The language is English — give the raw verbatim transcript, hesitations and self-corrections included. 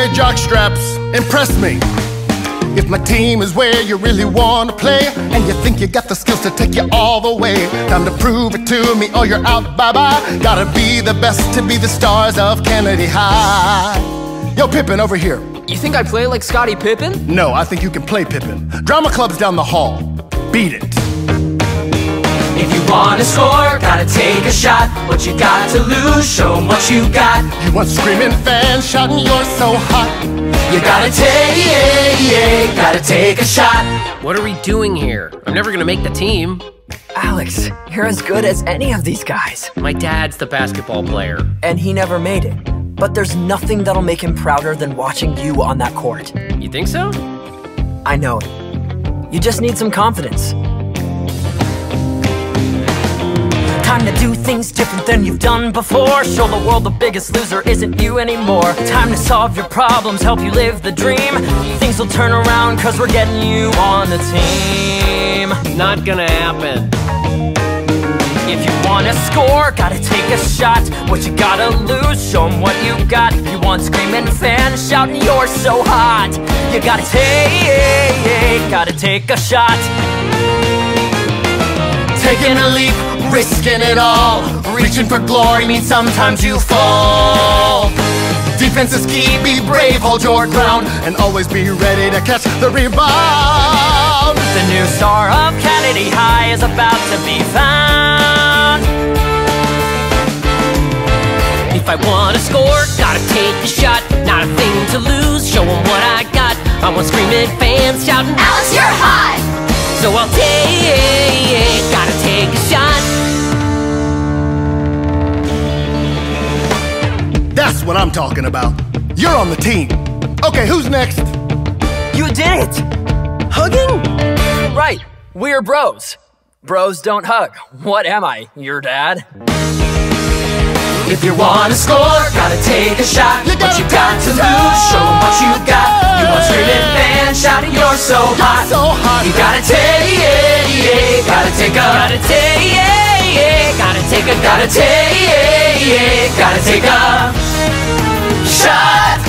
wear jock straps, impress me. If my team is where you really want to play, and you think you got the skills to take you all the way, time to prove it to me or you're out, bye-bye. Gotta be the best to be the stars of Kennedy High. Yo, Pippin, over here. You think I play like Scottie Pippen? No, I think you can play Pippin. Drama club's down the hall. Beat it. If you wanna score, gotta take a shot. What you got to lose, show 'em what you got. You want screaming fans shouting you're so hot. You gotta take, gotta take a shot. What are we doing here? I'm never gonna make the team. Alex, you're as good as any of these guys. My dad's the basketball player. And he never made it. But there's nothing that'll make him prouder than watching you on that court. You think so? I know it. You just need some confidence. Time to do things different than you've done before. Show the world the biggest loser isn't you anymore. Time to solve your problems, help you live the dream. Things will turn around cause we're getting you on the team. Not gonna happen. If you wanna score, gotta take a shot. What you gotta lose, show 'em what you got. You want screaming fans shouting you're so hot. You gotta take, gotta take a shot. Taking a leap, risking it all. Reaching for glory means sometimes you fall. Defense is key, be brave, hold your ground, and always be ready to catch the rebound. The new star of Kennedy High is about to be found. If I wanna score, gotta take a shot. Not a thing to lose, show 'em what I got. I want screaming fans shouting, Alex, you're hot! So I'll take, gotta take a shot. That's what I'm talking about. You're on the team. Okay, who's next? You did it! Hugging? Right, we're bros. Bros don't hug. What am I, your dad? If you wanna score, gotta take a shot. You what you got to lose, show 'em what you got. You want screaming fans shouting, you're so hot. You're so hot. You gotta take, gotta take a, gotta take, gotta take a, gotta take, gotta take a shot.